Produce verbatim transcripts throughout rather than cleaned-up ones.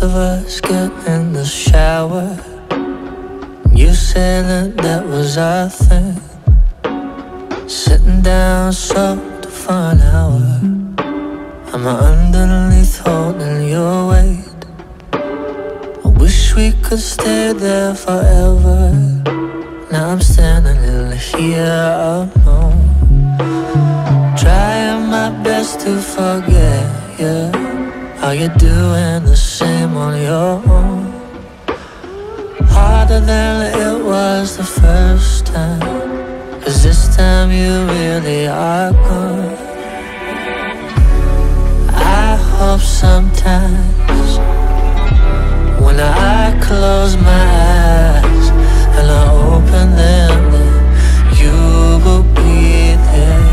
both of us get in the shower. You said that that was our thing, sitting down soaked for an hour. I'm underneath holding your weight. I wish we could stay there forever. Now I'm standing in here alone, trying my best to forget you. Are you doing the same on your own? Harder than it was the first time, 'cause this time you really are gone. I hope sometimes when I close my eyes and I open them that you will be there.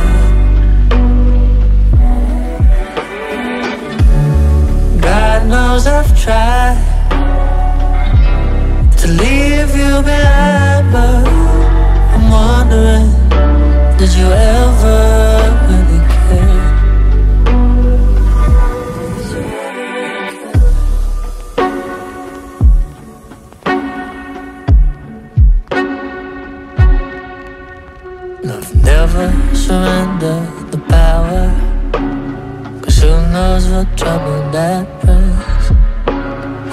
God knows I've tried to leave you behind, but I'm wondering, did you ever really care? And I've never surrendered the power, 'cause who knows what trouble that brings.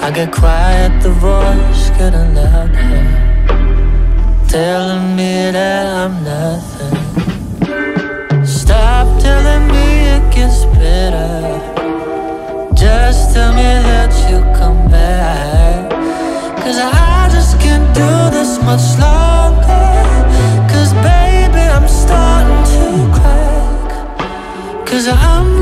I get quiet, the voice getting louder, telling me that I'm nothing. Stop telling me it gets better, just tell me that you'll come back, 'cause I just can't do this much longer. 'Cause baby, I'm starting to crack, 'cause I'm